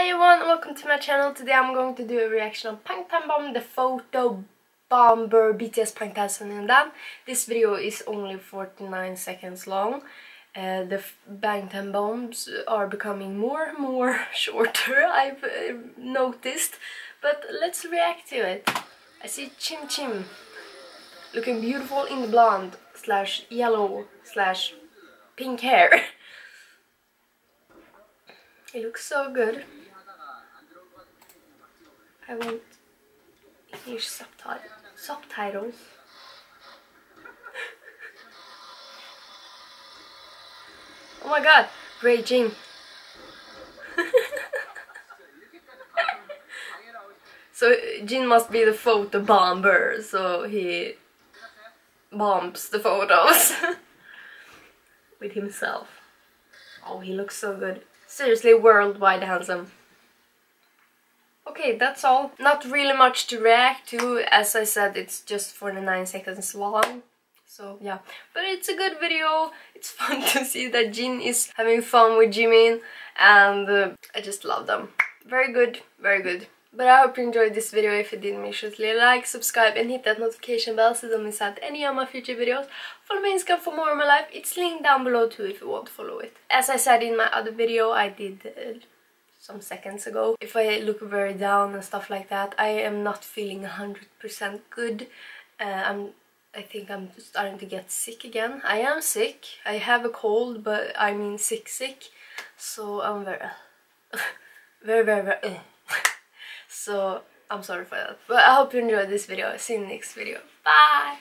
Hi everyone, welcome to my channel. Today I'm going to do a reaction on Bangtan Bomb, the photo bomber BTS Bangtan Sonyeondan. This video is only 49 seconds long. The Bangtan bombs are becoming more and more shorter, I've noticed. But let's react to it. I see Chim Chim looking beautiful in the blonde / yellow / pink hair. It looks so good. I want English subtitles. Oh my god, raging. So Jin must be the photo bomber, so he bombs the photos with himself. Oh, he looks so good. Seriously, worldwide handsome. Okay, that's all. Not really much to react to. As I said, it's just 49 seconds long. So yeah, but it's a good video. It's fun to see that Jin is having fun with Jimin. And I just love them. Very good, very good. But I hope you enjoyed this video. If you did, make sure to like, subscribe and hit that notification bell so you don't miss out any of my future videos. Follow my Instagram for more of my life. It's linked down below too if you want to follow it. As I said in my other video I did some seconds ago, if I look very down and stuff like that, I am not feeling 100% good. I think I'm starting to get sick again. I am sick. I have a cold, but I mean sick. So I'm very, very, very. So, I'm sorry for that. But I hope you enjoyed this video. See you in the next video. Bye!